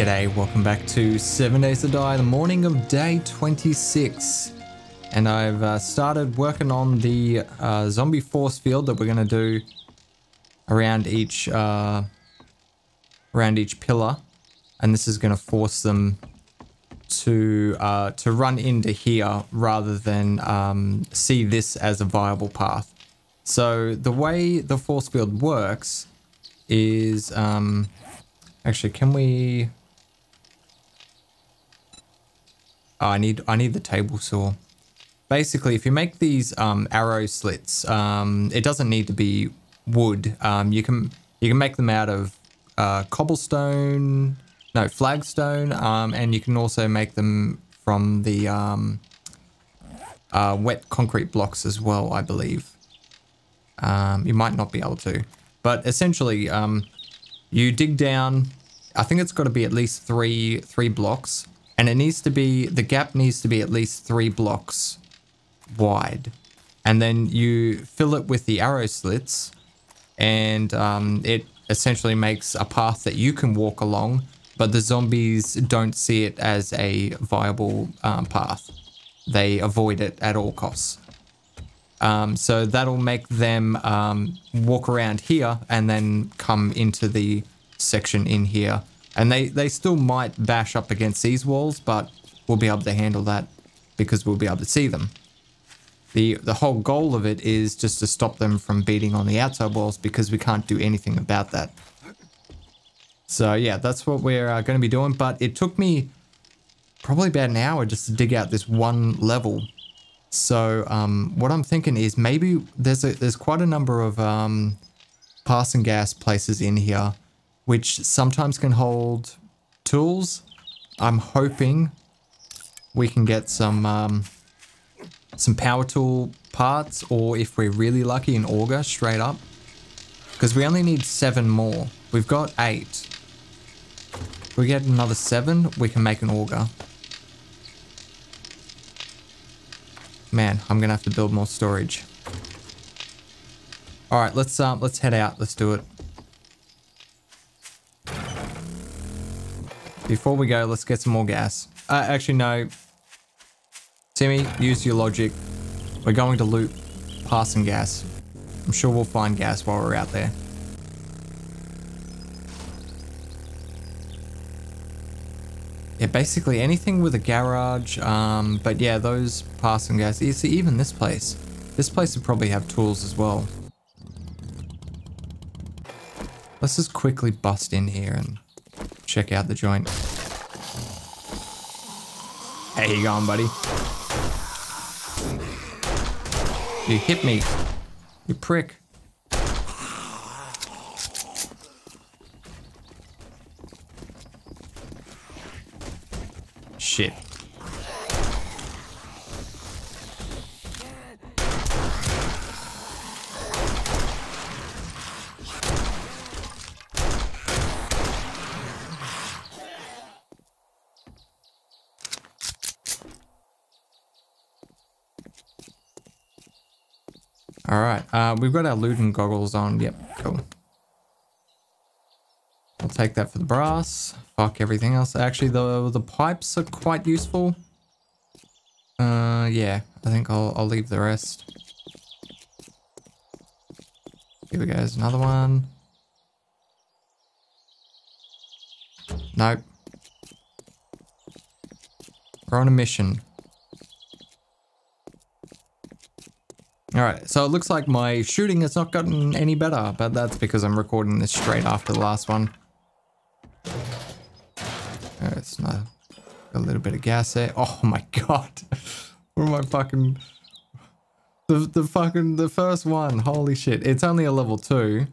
G'day, welcome back to 7 Days to Die, the morning of day 26. And I've started working on the zombie force field that we're going to do around each pillar. And this is going to force them to run into here rather than see this as a viable path. So the way the force field works is... actually, can we... Oh, I need the table saw. Basically, if you make these arrow slits, it doesn't need to be wood. You can make them out of cobblestone, no, flagstone, and you can also make them from the wet concrete blocks as well, I believe. You might not be able to, but essentially, you dig down. I think it's got to be at least three blocks, and it needs to be, the gap needs to be at least 3 blocks wide, and then you fill it with the arrow slits, and it essentially makes a path that you can walk along, but the zombies don't see it as a viable path. They avoid it at all costs. So that'll make them walk around here and then come into the section in here. And they still might bash up against these walls, but we'll be able to handle that because we'll be able to see them. The whole goal of it is just to stop them from beating on the outside walls because we can't do anything about that. So yeah, that's what we're going to be doing. But it took me probably about an hour just to dig out this one level. So what I'm thinking is maybe there's quite a number of passing gas places in here, which sometimes can hold tools. I'm hoping we can get some power tool parts, or if we're really lucky, an auger straight up, because we only need 7 more. We've got 8. If we get another 7, we can make an auger. Man, I'm gonna have to build more storage. All right, let's head out. Let's do it. Before we go, let's get some more gas. Actually, no. Timmy, use your logic. We're going to loot passing gas. I'm sure we'll find gas while we're out there. Yeah, basically anything with a garage, but yeah, those passing gas. You see, even this place would probably have tools as well. Let's just quickly bust in here and check out the joint. Hey, you going, buddy? You hit me, you prick. Shit. All right, we've got our looting goggles on. Yep, cool. I'll take that for the brass. Fuck everything else. Actually, the pipes are quite useful. Yeah, I think I'll leave the rest. Here we go, there's another one. Nope. We're on a mission. Alright, so it looks like my shooting has not gotten any better, but that's because I'm recording this straight after the last one. It's not a little bit of gas there. Oh my god. What am I fucking... The first one, holy shit. It's only a level 2.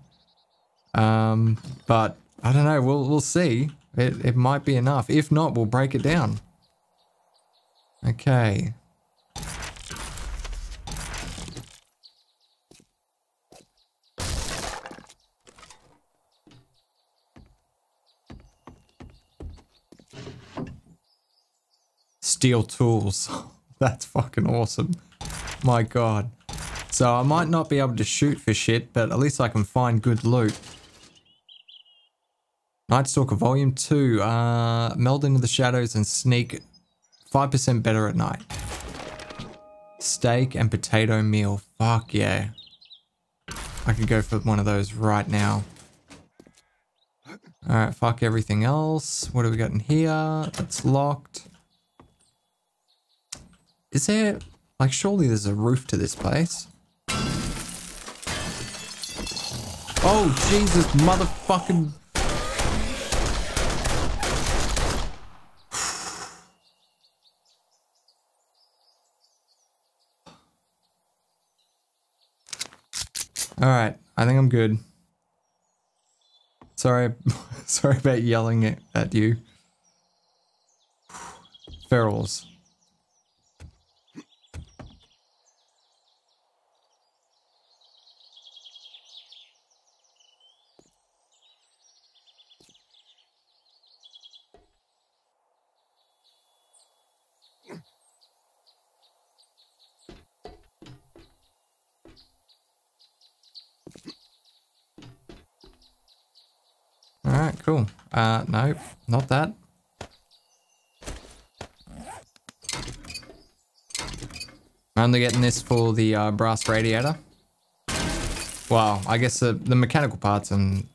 But I don't know, we'll see. It might be enough. If not, we'll break it down. Okay. Steel tools. That's fucking awesome. My god. So I might not be able to shoot for shit, but at least I can find good loot. Nightstalker Volume 2. Meld into the shadows and sneak 5% better at night. Steak and potato meal. Fuck yeah. I could go for one of those right now. Alright, fuck everything else. What do we got in here? That's locked. Is there... like, surely there's a roof to this place. Oh, Jesus, motherfucking... Alright, I think I'm good. Sorry about yelling at you. Ferals. Alright, cool. No, not that. I'm only getting this for the brass radiator. Wow, I guess the mechanical parts and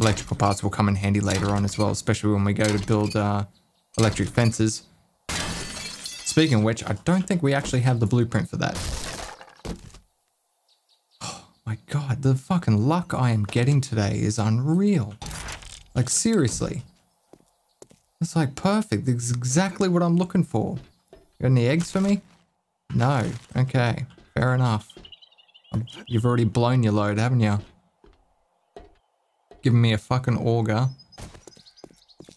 electrical parts will come in handy later on as well, especially when we go to build electric fences. Speaking of which, I don't think we actually have the blueprint for that. My God, the fucking luck I am getting today is unreal. Like, seriously. It's like perfect. It's exactly what I'm looking for. Got any eggs for me? No. Okay. Fair enough. You've already blown your load, haven't you? Giving me a fucking auger.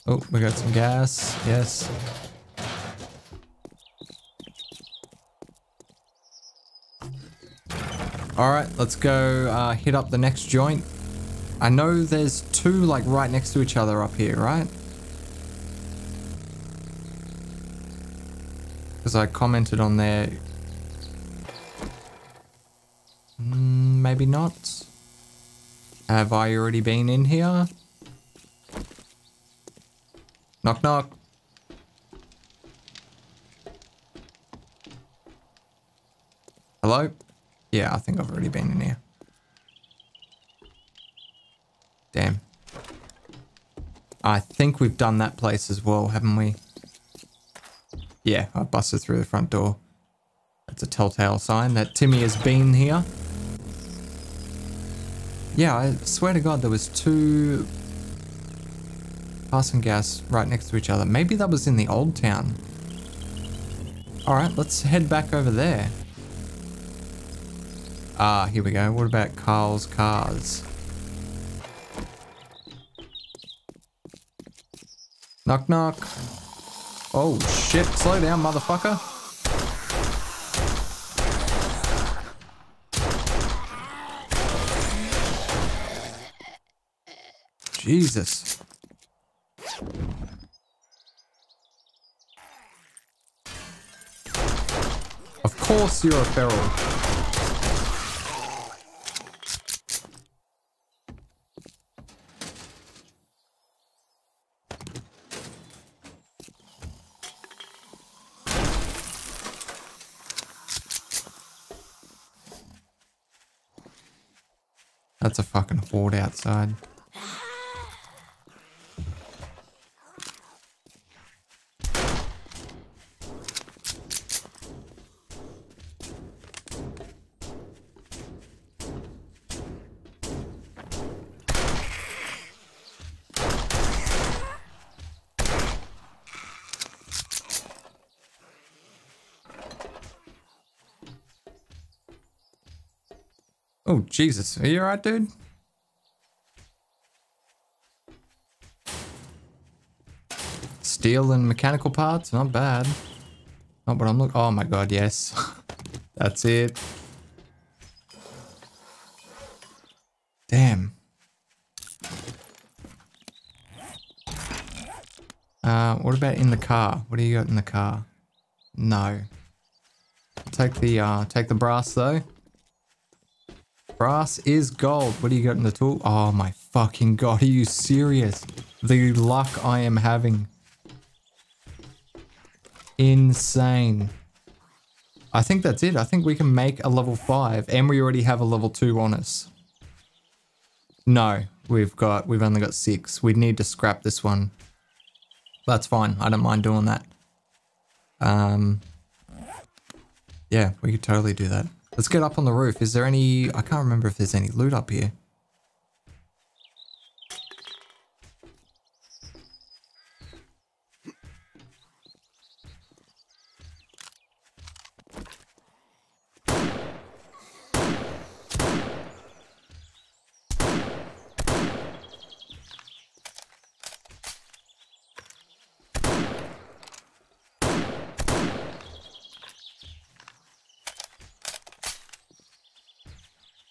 Oh, we got some gas. Yes. Alright, let's go hit up the next joint. I know there's two like right next to each other up here, right? Because I commented on there. Maybe not. Have I already been in here? Knock knock. Hello? Yeah, I think I've already been in here. Damn. I think we've done that place as well, haven't we? Yeah, I busted through the front door. That's a telltale sign that Timmy has been here. Yeah, I swear to God there was two passing gas right next to each other. Maybe that was in the old town. Alright, let's head back over there. Ah, here we go. What about Carl's cars? Knock, knock. Oh, shit. Slow down, motherfucker. Jesus. Of course you're a feral. That's a fucking horde outside. Oh, Jesus. Are you alright, dude? Steel and mechanical parts? Not bad. Not what I'm looking... Oh my God, yes. That's it. Damn. What about in the car? What do you got in the car? No. Take the brass, though. Brass is gold. What do you got in the tool? Oh my fucking god, are you serious? The luck I am having. Insane. I think that's it. I think we can make a level 5 and we already have a level 2 on us. No, we've only got 6. We'd need to scrap this one. That's fine. I don't mind doing that. Yeah, we could totally do that. Let's get up on the roof. Is there any, I can't remember if there's any loot up here.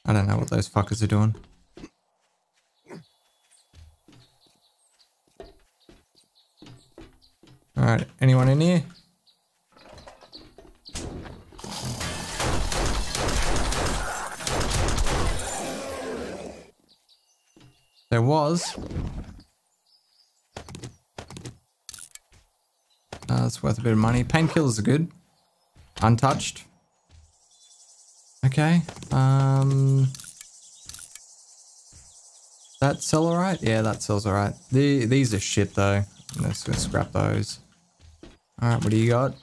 I don't know what those fuckers are doing. Alright, anyone in here? There was. That's worth a bit of money. Painkillers are good. Untouched. Okay, that sell alright? Yeah, that sells alright. These are shit though. Let's scrap those. Alright, what do you got?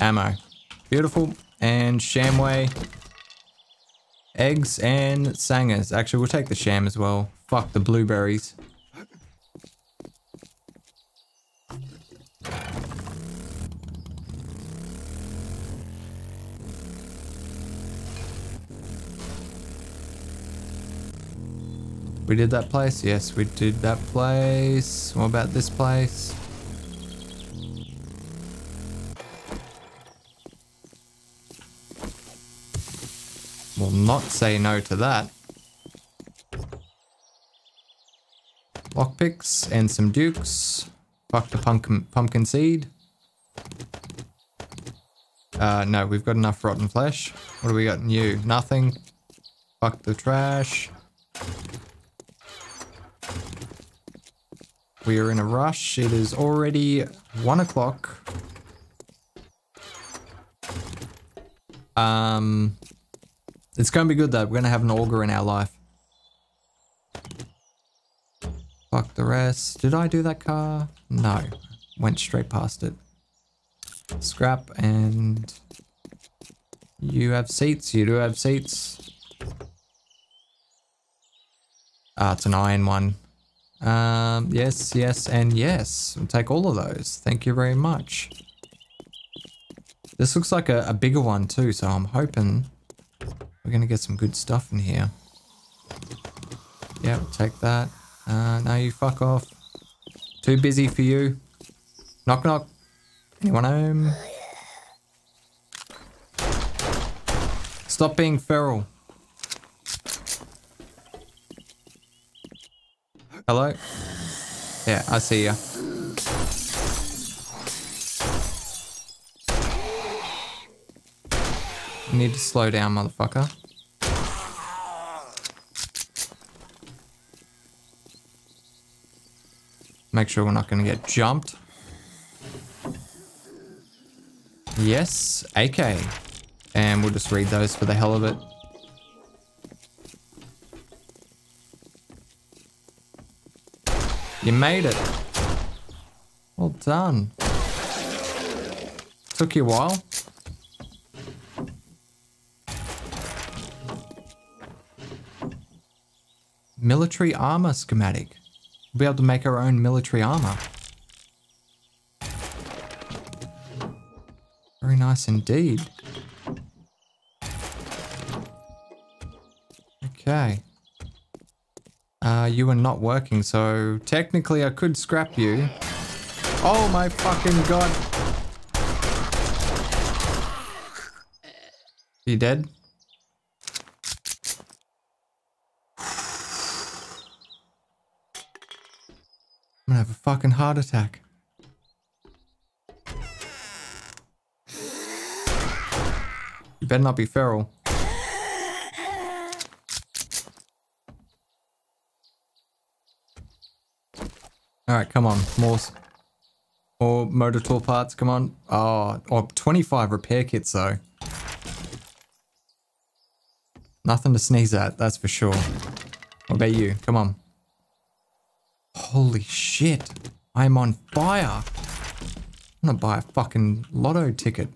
Ammo. Beautiful. And Shamway. Eggs and sangers. Actually, we'll take the sham as well. Fuck the blueberries. We did that place? Yes, we did that place. What about this place? We'll not say no to that. Lockpicks and some dukes. Fuck the pumpkin seed. No, we've got enough rotten flesh. What do we got new? Nothing. Fuck the trash. We are in a rush. It is already 1 o'clock. It's going to be good though. We're going to have an auger in our life. Fuck the rest. Did I do that car? No. Went straight past it. Scrap and... You have seats. You do have seats. Ah, it's an iron one. Yes, yes, and yes. We'll take all of those. Thank you very much. This looks like a bigger one too, so I'm hoping we're gonna get some good stuff in here. Yeah, we'll take that. No, you fuck off. Too busy for you. Knock, knock. Anyone home? Stop being feral. Hello? Yeah, I see ya. You need to slow down, motherfucker. Make sure we're not gonna get jumped. Yes, AK. And we'll just read those for the hell of it. You made it. Well done. Took you a while. Military armor schematic. We'll be able to make our own military armor. Very nice indeed. Okay. You are not working, so technically I could scrap you. Oh my fucking god. You dead? I'm gonna have a fucking heart attack. You better not be feral. Alright, come on. More motor tool parts, come on. Oh, 25 repair kits though. Nothing to sneeze at, that's for sure. What about you? Come on. Holy shit. I'm on fire. I'm gonna buy a fucking lotto ticket.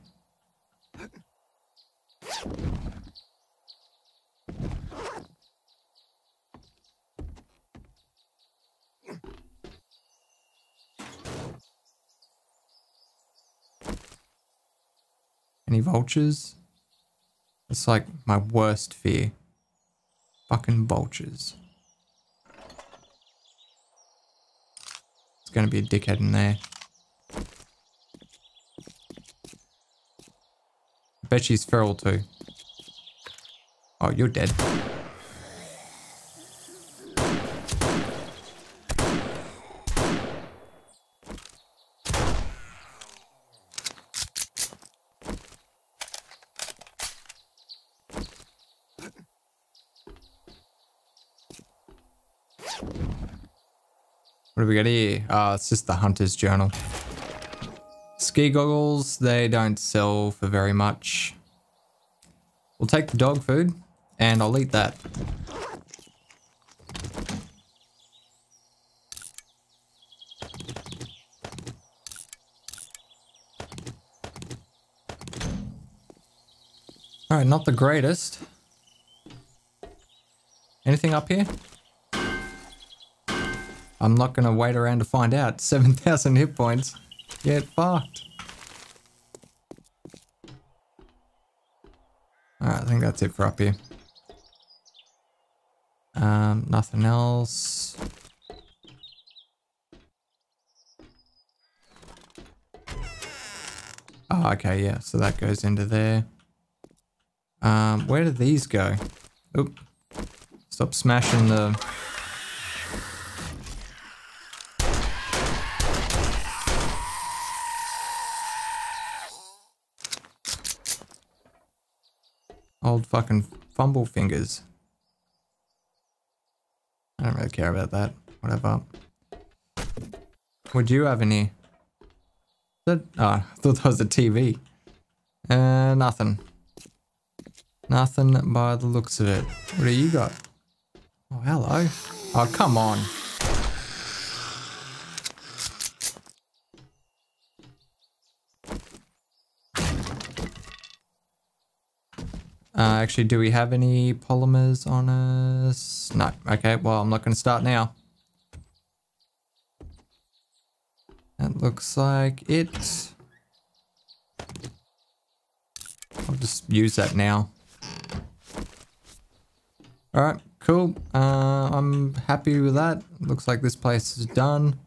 Any vultures? It's like my worst fear. Fucking vultures. It's gonna be a dickhead in there. I bet she's feral too. Oh, you're dead. What do we got here? It's just the hunter's journal. Ski goggles, they don't sell for very much. We'll take the dog food and I'll eat that. Alright, not the greatest. Anything up here? I'm not going to wait around to find out. 7,000 hit points. Get fucked. Alright, I think that's it for up here. Nothing else. Oh, okay, yeah. So that goes into there. Where do these go? Oop. Stop smashing the... old fucking fumble fingers. I don't really care about that. Whatever. What do you have in here? That, oh, I thought that was a TV. Nothing. Nothing by the looks of it. What do you got? Oh, hello. Oh, come on. Actually, do we have any polymers on us? No. Okay, well, I'm not going to start now. That looks like it. I'll just use that now. Alright, cool. I'm happy with that. Looks like this place is done.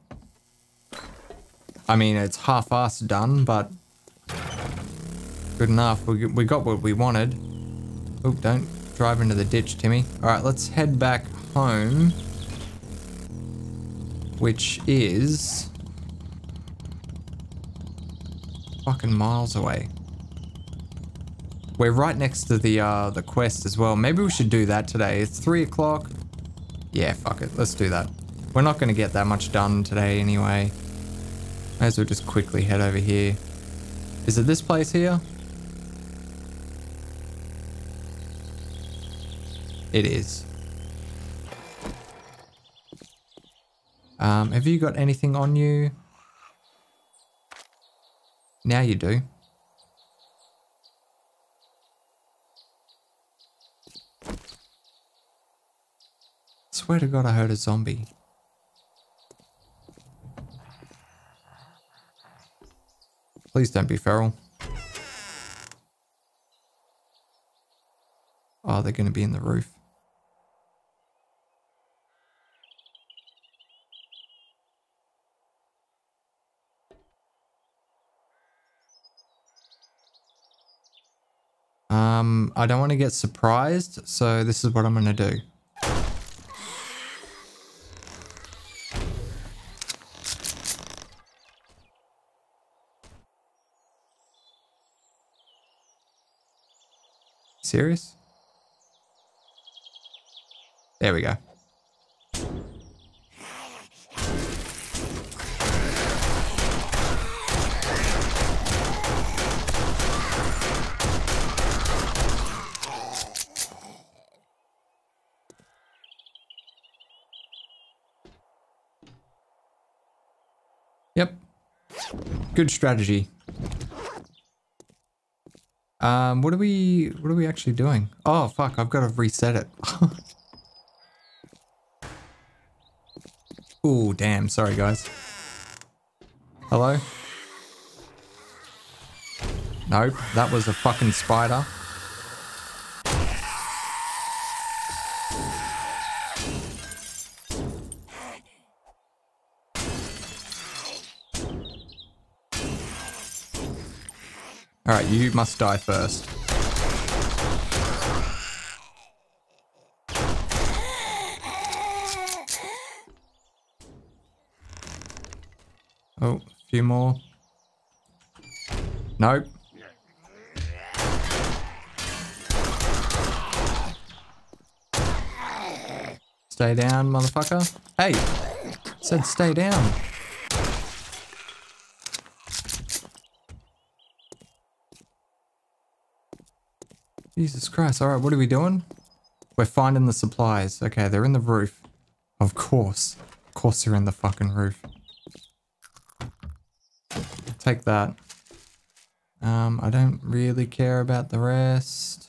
I mean, it's half-assed done, but good enough. We got what we wanted. Oh, don't drive into the ditch, Timmy. Alright, let's head back home. Which is... fucking miles away. We're right next to the quest as well. Maybe we should do that today. It's 3 o'clock. Yeah, fuck it. Let's do that. We're not going to get that much done today anyway. May as well just quickly head over here. Is it this place here? It is. Have you got anything on you? Now you do. Swear to God, I heard a zombie. Please don't be feral. Oh, they're going to be in the roof. I don't want to get surprised, so this is what I'm going to do. Serious? There we go. Good strategy. What are we actually doing? Oh, fuck, I've got to reset it. Oh, damn, sorry guys. Hello? Nope, that was a fucking spider. Alright, you must die first. Oh, a few more. Nope. Stay down, motherfucker. Hey! Said stay down. Jesus Christ, alright, what are we doing? We're finding the supplies. Okay, they're in the roof. Of course. Of course they're in the fucking roof. Take that. I don't really care about the rest.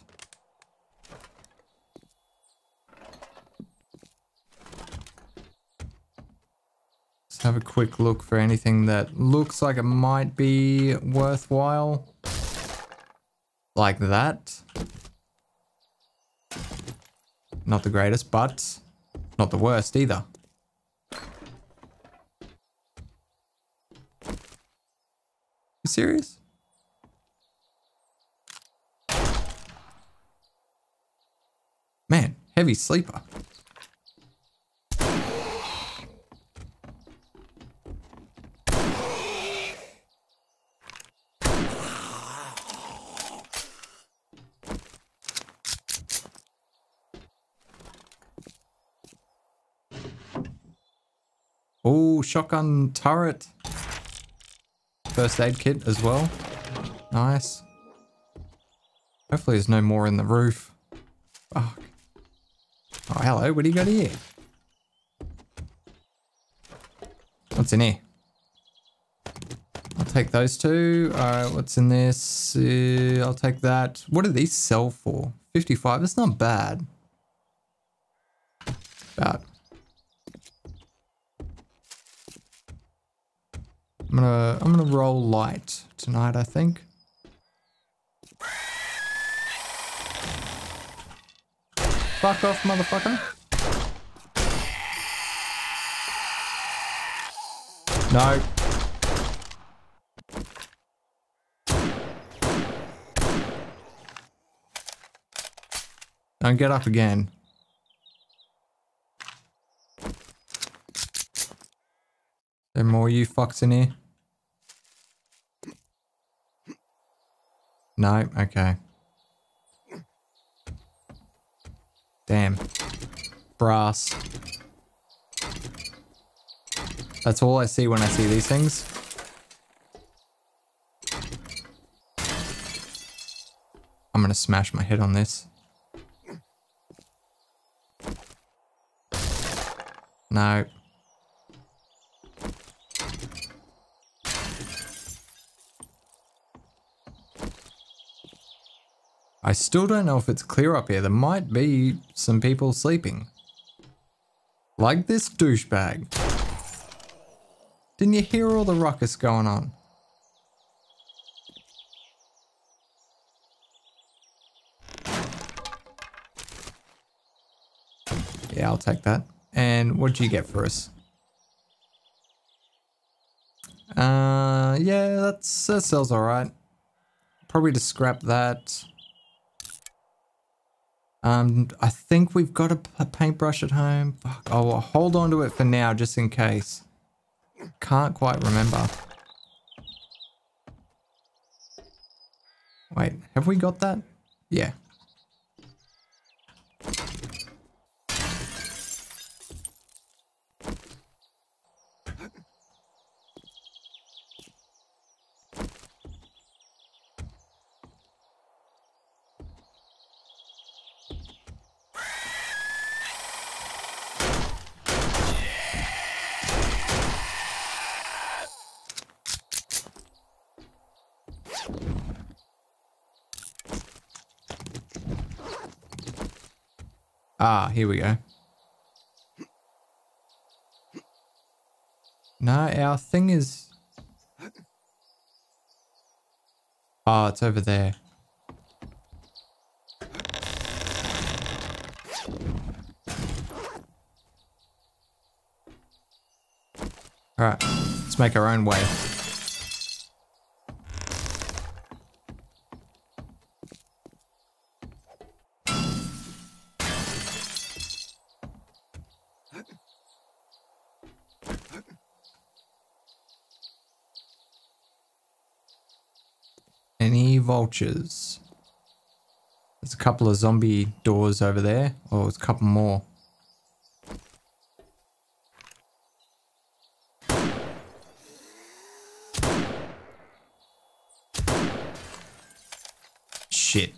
Let's have a quick look for anything that looks like it might be worthwhile. Like that. Not the greatest, but not the worst either. You serious? Man, heavy sleeper. Oh, shotgun turret. First aid kit as well. Nice. Hopefully there's no more in the roof. Fuck. Oh, hello. What do you got here? What's in here? I'll take those two. Alright, what's in this? I'll take that. What do these sell for? 55. That's not bad. But I'm gonna roll light tonight, I think. Fuck off, motherfucker. No. Don't get up again. There are more you fucks in here? No, okay. Damn. Brass. That's all I see when I see these things. I'm gonna smash my head on this. No. I still don't know if it's clear up here. There might be some people sleeping. Like this douchebag. Didn't you hear all the ruckus going on? Yeah, I'll take that. And what'd you get for us? Yeah, that sells alright. Probably just scrap that. I think we've got a paintbrush at home. Fuck, I'll hold on to it for now just in case. Can't quite remember. Wait, have we got that? Yeah. Ah, here we go. No, our thing is... Oh, it's over there. Alright, let's make our own way. Any vultures? There's a couple of zombie doors over there. Oh, there's a couple more. Shit.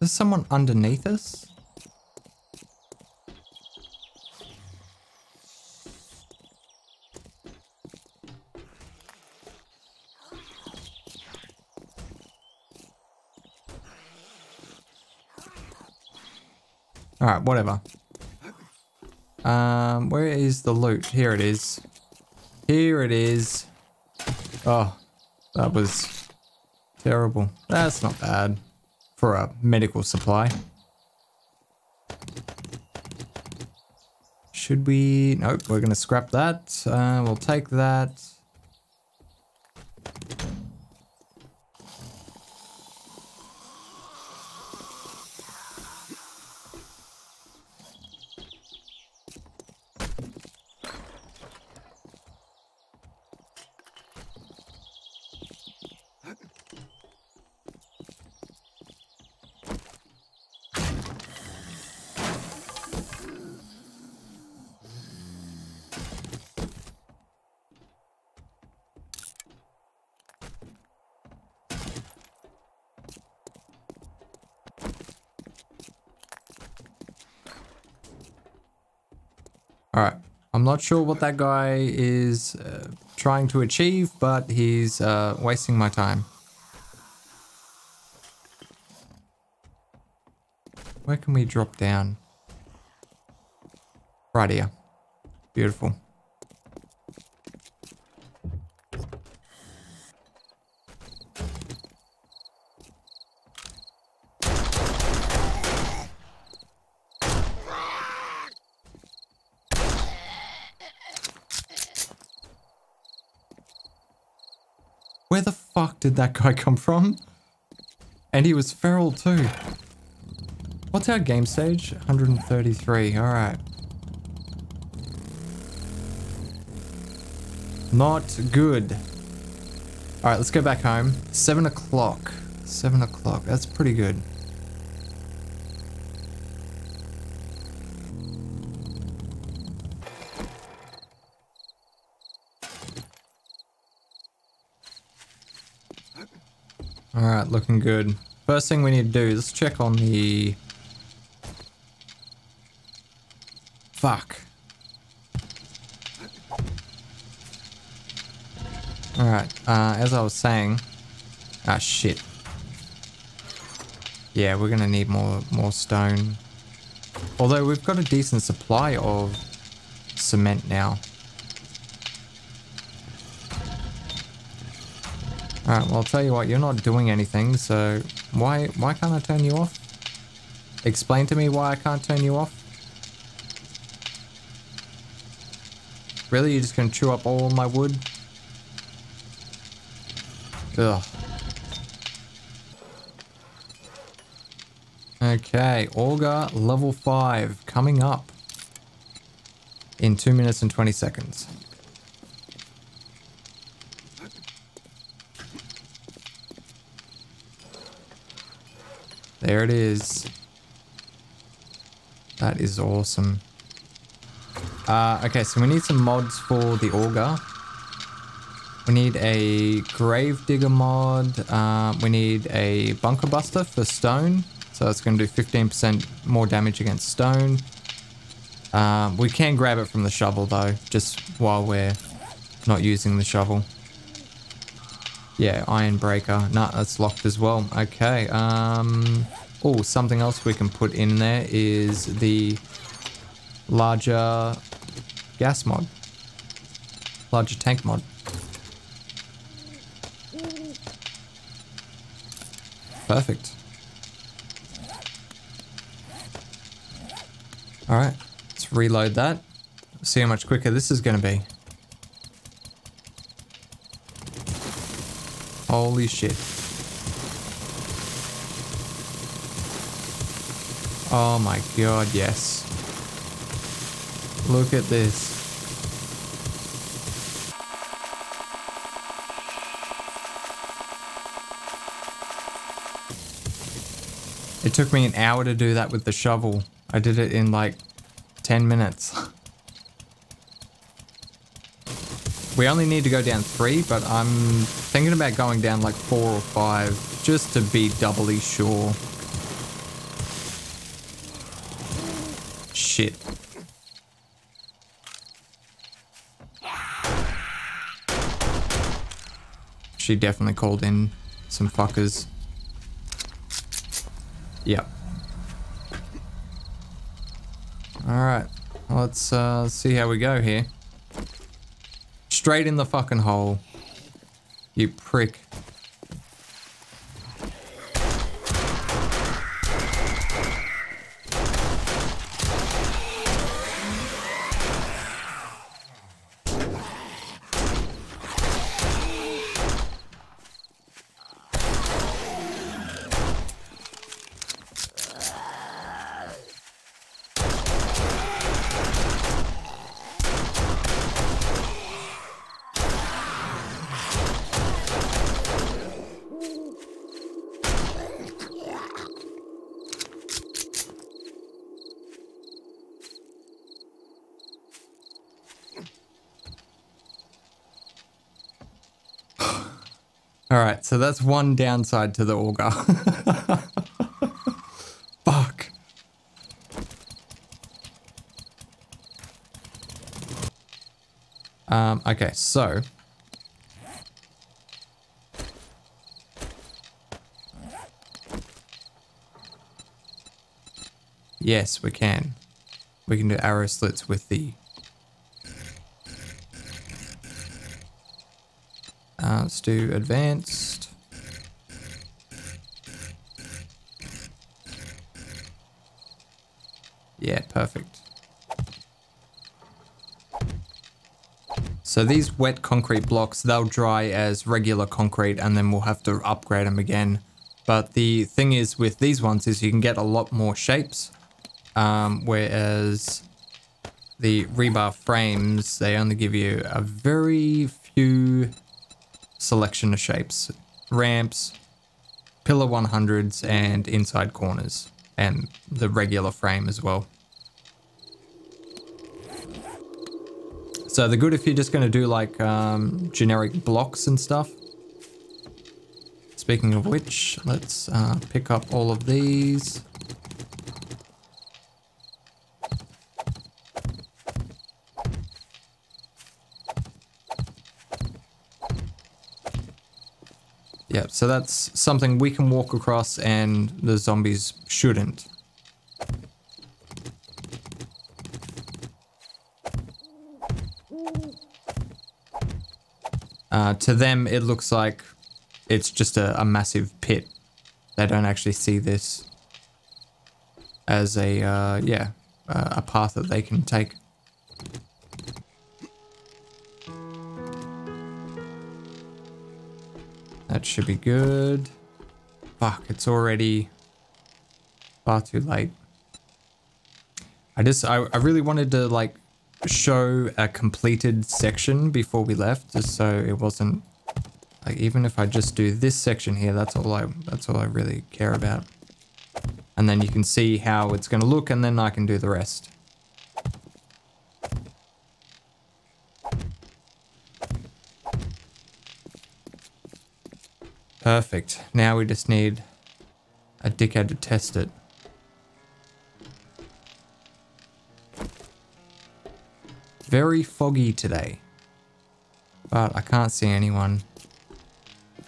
Is someone underneath us? All right, whatever. Where is the loot? Here it is. Here it is. Oh, that was terrible. That's not bad. For a medical supply. Should we? Nope, we're gonna scrap that. We'll take that. Alright, I'm not sure what that guy is trying to achieve, but he's wasting my time. Where can we drop down? Right here. Beautiful. Where the fuck did that guy come from? And he was feral too. What's our game stage? 133, alright. Not good. Alright, let's go back home. 7 o'clock. 7 o'clock, that's pretty good. Alright, looking good. First thing we need to do is check on the... Fuck. Alright, as I was saying... Ah, shit. Yeah, we're gonna need more stone. Although we've got a decent supply of cement now. Alright, well I'll tell you what, you're not doing anything, so why can't I turn you off? Explain to me why I can't turn you off. Really, you're just gonna chew up all my wood? Ugh. Okay, Auger level 5 coming up in 2 minutes and 20 seconds. There it is. That is awesome. Okay, so we need some mods for the auger. We need a gravedigger mod. We need a bunker buster for stone. So it's going to do 15% more damage against stone. We can grab it from the shovel though, just while we're not using the shovel. Yeah, iron breaker. Nah, that's locked as well. Okay. Oh, something else we can put in there is the larger gas mod. Larger tank mod. Perfect. Alright, let's reload that. See how much quicker this is going to be. Holy shit. Oh my god, yes. Look at this. It took me an hour to do that with the shovel. I did it in like 10 minutes. We only need to go down 3, but I'm thinking about going down like 4 or 5 just to be doubly sure. Shit. She definitely called in some fuckers. Yep. Alright, let's see how we go here. Straight in the fucking hole. You prick. Alright, so that's one downside to the auger. Fuck. Okay, so. Yes, we can. We can do arrow slits with the... let's do advanced. Yeah, perfect. So these wet concrete blocks, they'll dry as regular concrete and then we'll have to upgrade them again. But the thing is with these ones is you can get a lot more shapes, whereas the rebar frames, they only give you a very few selection of shapes, ramps, pillar 100s and inside corners, and the regular frame as well. So they're good if you're just going to do like generic blocks and stuff. Speaking of which, let's pick up all of these. Yeah, so that's something we can walk across and the zombies shouldn't. To them, it looks like it's just a massive pit. They don't actually see this as a path that they can take. That should be good. Fuck, it's already far too late. I really wanted to like show a completed section before we left, just so it wasn't like, even if I just do this section here, that's all I really care about. And then you can see how it's going to look, and then I can do the rest. Perfect. Now we just need a dickhead to test it. Very foggy today. But I can't see anyone.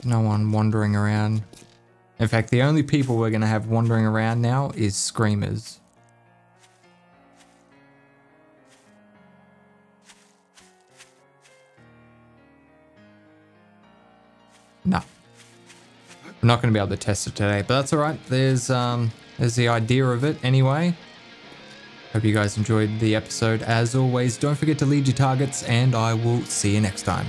No one wandering around. In fact, the only people we're going to have wandering around now is screamers. No. I'm not going to be able to test it today, but that's alright. There's the idea of it anyway. Hope you guys enjoyed the episode. As always, don't forget to lead your targets, and I will see you next time.